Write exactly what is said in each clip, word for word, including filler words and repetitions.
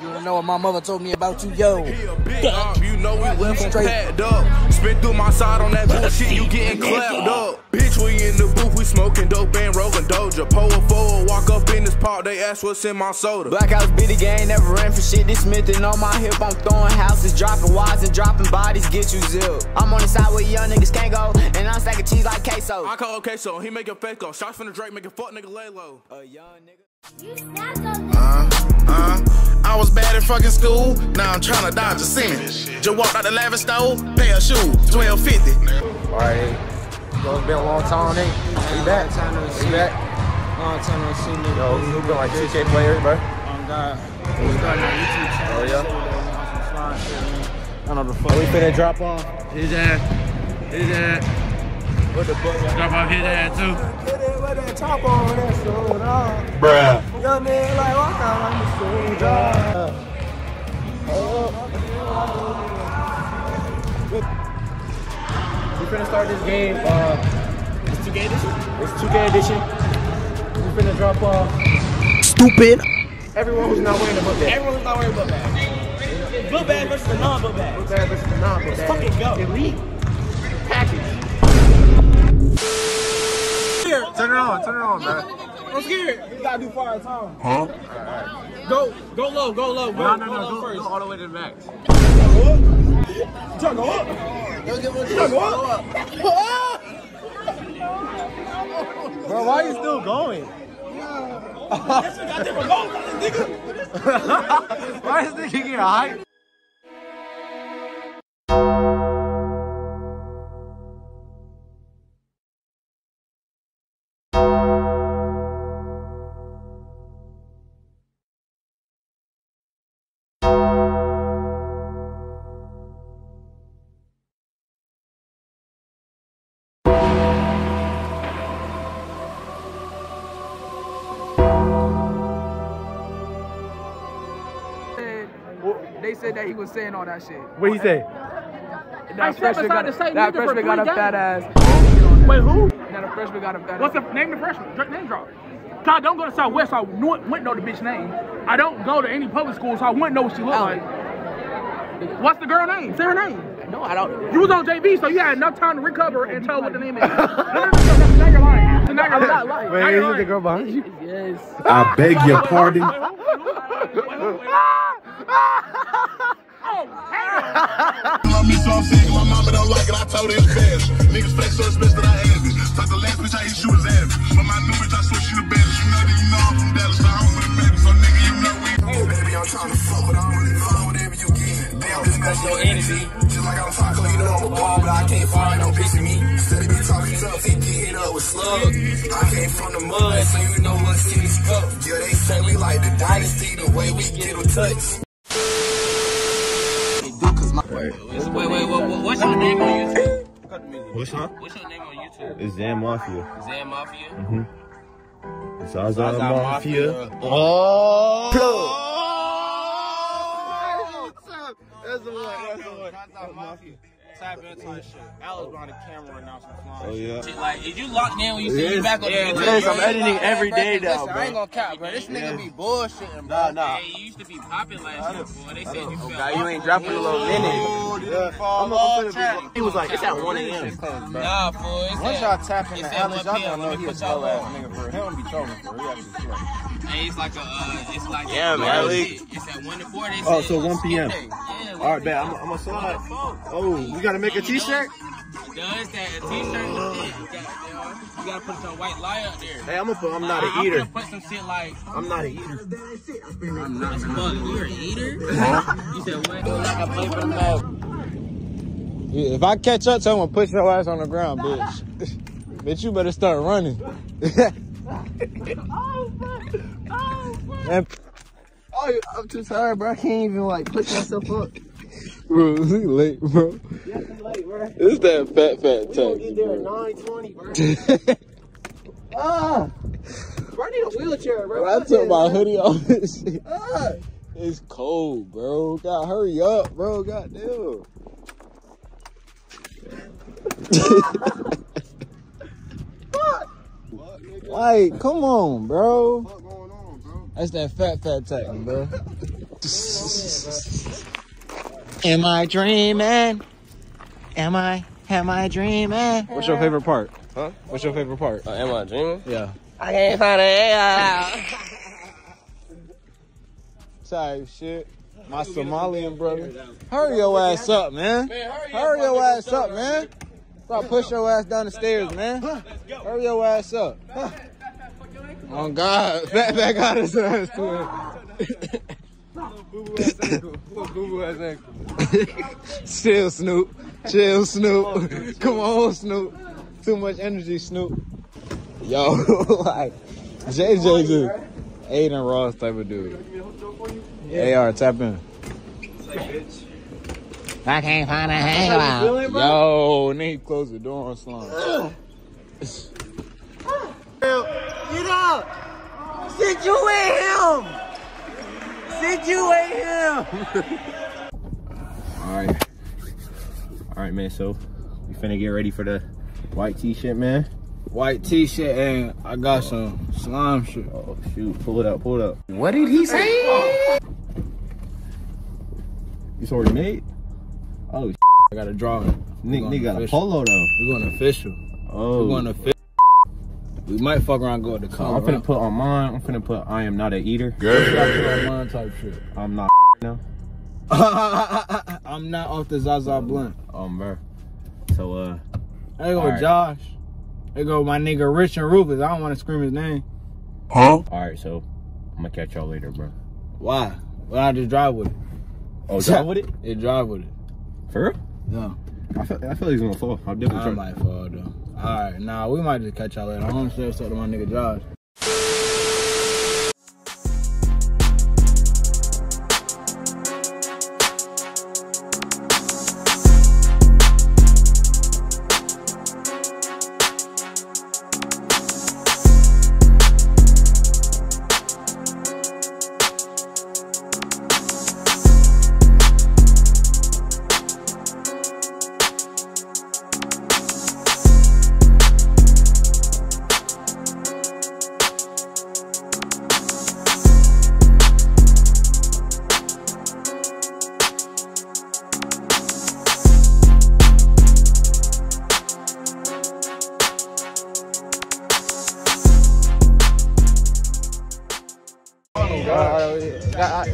You don't know what my mother told me about you, yo. Fuck. You know we left straight packed up. Spit through my side on that bullshit, you getting clapped up. Bitch, we in the booth, we smoking dope and rolling Doja. Pull a forward, walk up in this park, they ask what's in my soda. Blackouts be the gang, never ran for shit. This Smith and on my hip, I'm throwing houses, dropping wise and dropping bodies, get you zill. I'm on the side where young niggas can't go, and I'm stacking cheese like queso. I call queso, he make a fake go. Shots finna Drake, make a fuck nigga lay low. A young nigga. Uh, uh, I was bad in fucking school. Now I'm trying to dodge a sin. Just walked out the lavish store, pair of shoes, twelve fifty. All right, it's been a long time, nigga. We back, we back. Long time no see, nigga. Yo, you been like two K players, bro? Oh God, we starting on YouTube channel. Oh yeah. I don't know the fuck. We finna drop on his ass, his ass. What the fuck? Drop off his ass too. That top on that soda, bruh. Young man, like walk out on the soda. Oh. We're finna start this game. Uh, it's two K edition. It's two K edition. We're finna drop off. Uh, Stupid. Everyone who's not wearing a book bag. Everyone who's not wearing a book bag. Book bag versus the non-book bag. Book bag versus the non-book bag. Let's fucking go. Elite package. Turn it on, turn it on, man. I'm scared. We gotta do fire at a time. Huh? All right. Go, go low, go low, go, no, no, go no, low go, first. Go all the way to the max. Juggle up. Juggle up. Juggle up. Bro, why are you still going? Why is this nigga getting hyped? They said that he was saying all that shit. What he say? That freshman got, that freshman got a fat ass. Wait, who? That a freshman got a fat ass. What's the name of the freshman? Name drop. So I don't go to Southwest, so I wouldn't know the bitch name. I don't go to any public school, so I wouldn't know what she looked like. What's the girl name? Say her name. No, I don't. You was on J V, so you had enough time to recover and tell what the name is. No, no, no, no, now you're lying. Now you're lying. Wait, is it the girl behind you? Yes. I beg your pardon. Love me so I'm sick, my mama don't like it, I told her it's bad. Niggas flex so it's bitch that I had it. Talk the last bitch I hit you was ass. But my new bitch I switch you to Dallas. You know that you know I'm from Dallas, I don't really matter. So nigga you know we oh, baby I'm trying to fuck, but I don't really know whatever you get. Damn, this that's your energy. Just like I'm talking, you know I'm a ball, but I can't find no piece of me. Steady be talking tough, he get hit up with slugs. I came from the mud, so you know what shit is up. Yeah, they say we like the dynasty, the way we get a touch. Wait, wait, wait, wait, wait, what's your name on YouTube? What's your, what's your name on YouTube? It's Xan Mafia. Xan Mafia? Mm-hmm. It's Xan Mafia. Mafia. Oh! Plug! That's the one, that's the one. Xan Mafia. Type into that shit. Al was behind the camera and now some flying. Oh, yeah. Shit, like, if you locked in when you see me back on yeah, the yes, I'm editing like, every day now, bro. I ain't gonna cap, bro. This nigga yes. be bullshitting, bro. Nah, nah. Hey, you used to be popping last year, boy. They said you fell off. You ain't dropping a little minute. Yeah. I'm gonna be, he was like, it's at one A M Nah, boy. Once y'all tap in the alley, y'all gonna know he a slow ass nigga, bro. He don't be trolling, bro. He actually slow. Hey, it's like a, uh, it's like yeah, man. It's at one to four, they said. Oh, so one P M All right, man. I'm gonna sell it. Oh, we got to make a t-shirt? Does that a t-shirt? Oh. You got to put some white lie up there. Hey, I'm going to put, I'm not uh, an eater. I'm going to put some shit like. I'm not an eater. I'm not an eater. You're an eater? You said what? Like a paper bag. Yeah, if I catch up to him, I'm going to push your ass on the ground, bitch. Bitch, you better start running. Oh, fuck. Oh, fuck. And, oh, I'm too tired, bro. I can't even, like, push myself up. Bro, is he late, bro? Yeah, he's late, bro. It's that fat, fat time. We gonna get there at nine twenty, bro. Ah! Bro, I need a wheelchair, bro. bro I took my bro. hoodie off this shit. Ah! It's cold, bro. God, hurry up, bro. Goddamn. Fuck! Like, come on, bro. What's going on, bro? That's that fat, fat time, bro. Am I dreaming? Am I? Am I dreaming? What's your favorite part? Huh? What's your favorite part? Uh, am I dreaming? Yeah. I can't find it out. Sorry, shit. My Somalian brother. Hurry your ass up, man. man hurry hurry your ass up, man. Bro, push your ass down the stairs, man. Huh? Hurry your ass up. Huh? Oh, God. Fat back out his ass to him. Little boo-boo ass ankle. Little boo-boo ass ankle. Chill, Snoop. Chill, Snoop. Come on, Snoop. Too much energy, Snoop. Yo, like, J J's a Aiden Ross type of dude. Yeah. A R, tap in. I can't find a hangout. Yo, need to close the door on Slime. Get up! Sit you at him! Sit you at him! Alright. Alright, man, so we finna get ready for the white t-shirt, man. White t-shirt, and I got some slime shit. Oh, shoot. Pull it up, pull it up. What did he say? Oh. It's already made? Oh, shit. I gotta draw it. Nigga got a polo, though. We're going official. Oh. We're going official. We might fuck around and go to the car. I'm finna put on mine. I'm finna put I am not an eater. Good. Mine type shit. I'm not now. I'm not off the Zaza blunt. Um, bro. So, uh. There go right. Josh. There go my nigga Rich and Rufus. I don't want to scream his name. Huh? Alright, so I'm gonna catch y'all later, bro. Why? Well, I just drive with it. Oh, drive with it? Yeah, drive with it. For real? No. I feel, I feel like he's gonna fall. I'm definitely I trying. might fall, though. Alright, nah, we might just catch y'all later. I'm gonna say what's up to my nigga Josh.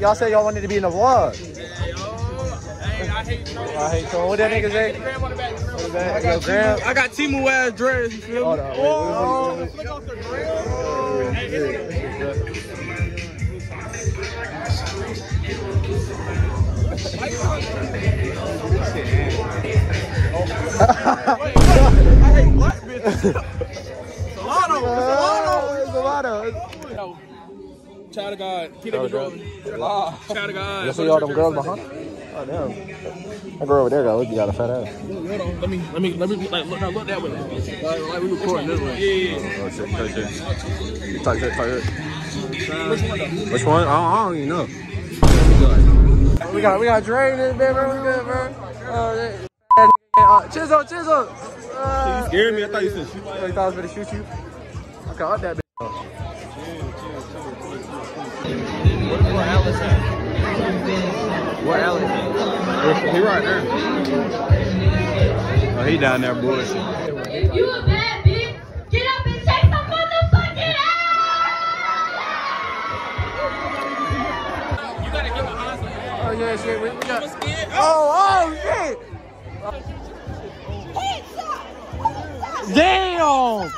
Y'all said y'all wanted to be in the vlog. Hey, yo. Hey, I hate trolling. I hate trolling. What that nigga say? I got Timu ass dreads, you feel me? Oh, look off the grill. I hate black bitches. Salado. Salado. Child of God. Peter Jordan. Wow. Child of God. You see all them girls behind? Oh, damn. That girl over there got look, you got a fat ass. Hold on. Let me, let me, let me, like, look, look that way. Like, like we recording this way. Yeah, yeah. Oh, shit, touch it. Touch it, touch it. Which one? I don't even know. We got, we got Dre in this bit, bro. We good, bro. Oh, that uh, Chisel, Chisel. Uh, you scared me. I thought you said shoot. I thought I was going to shoot you. I got up that bitch. Where Alice at? Where Alice at? He right there. Oh, he down there bullshit. You a bad bitch. Get up and take some motherfucking ass! You gotta give a hostel. Oh, yeah, shit. We got... Oh, oh, shit! Headshot! Damn!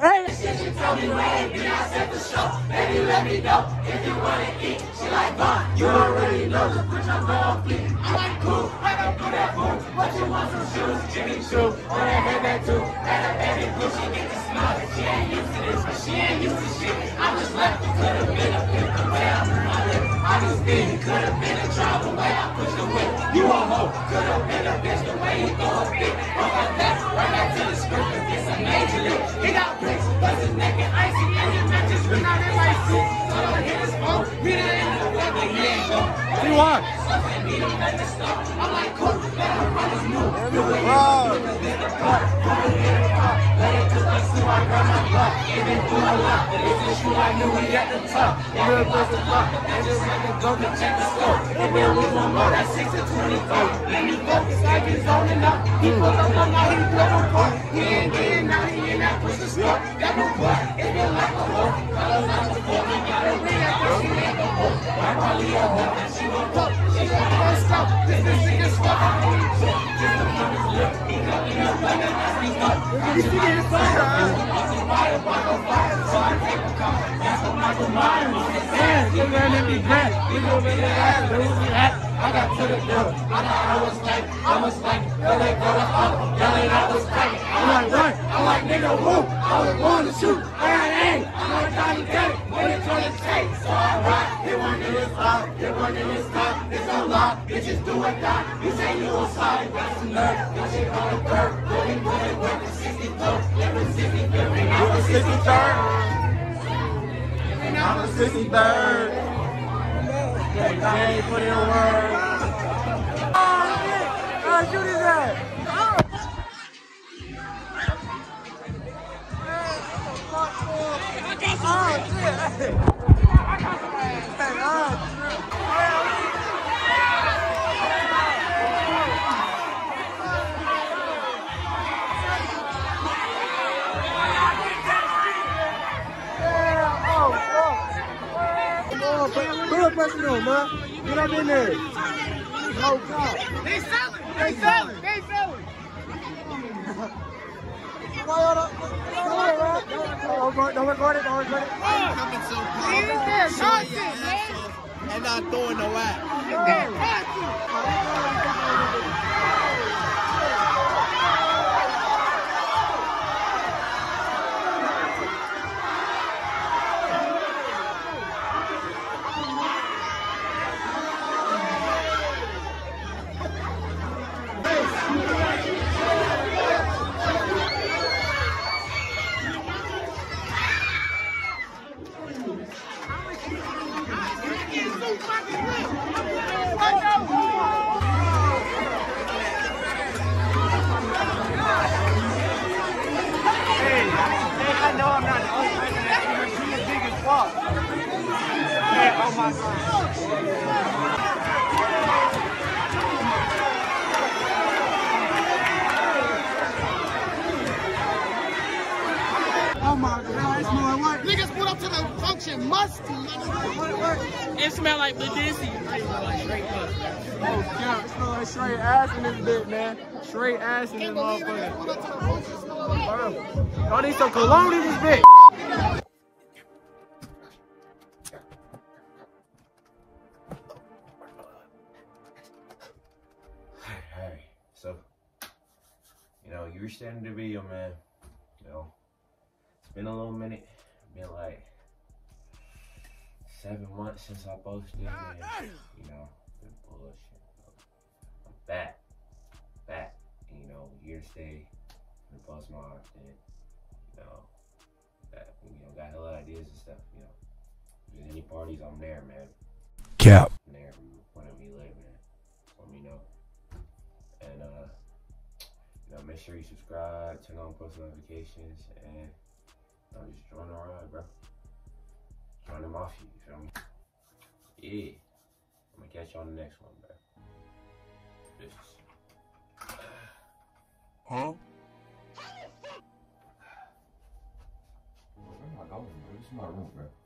Hey! She told me where we outside for sure. Baby, let me know if you want to eat. She like, fine, you already know the bitch I'm going to flee. I like cool, I don't do that fool. But you want some shoes, Jimmy Choo. On that headband too. That's a baby blue, she get the smile. She ain't used to this, but she ain't used to shit. I just left, you could have been a pick the way I put my lip. I just think you could have been a drive the way I push the whip. You a hoe, could have been a bitch the way you throw a bitch. On my back, right back to the script, cause it's a major league. He got bricks, but his neck and icy, and his matches went out in my suit. All I hear is, oh, we done in the weather, he ain't go. you are. I got to the door. I was like, I was like, y'all ain't gonna holler. Y'all ain't always like, I'm like, what? I'm like, nigga, who? I was born to shoot. I ain't. I'm like, Johnny Depp. What it's gonna take. So I ride. Hit one in his car. Hit one in his car. It's a lot. Bitches do or die. You say you a solid. Got some nerve. Got shit on the curb. Really, really working sixty-third. Every sixty-third. You a sixty-third? I'm a sixty-third. Hey, put in a word. Oh, shoot his ass. Oh, shit. I got some ass. Pressure on, man. Get up in there. Oh, God. They selling. They selling. They selling. Don't record it. Don't record it. I'm coming so close. He's there. Johnson. And not throwing no ass. He's there. Johnson. Oh my God, it smell like what? Niggas put up to the function, musty. It smell like the dizzy. Oh God, it smell like straight ass in this bitch, man. Straight ass in this motherfucker. Y'all need some cologne in this bitch. Hey, so, you know, you reached the end of the video, man. You know, it's been a little minute. It's been like seven months since I posted, and, you know, been bullshit. I'm back, back, you know, here to stay. I'm gonna post more often, you know, that, you know, got hella ideas and stuff, you know. If there's any parties, I'm there, man. Cap. I'm there, whenever you live, man. Let me know. And, uh, you know, make sure you subscribe, turn on post notifications, and you know, just join the ride, bro. Join the Mafia, you feel me? Yeah. I'm gonna catch you on the next one, bro. Bitches. Huh? Where am I going, bro? This is my room, bro.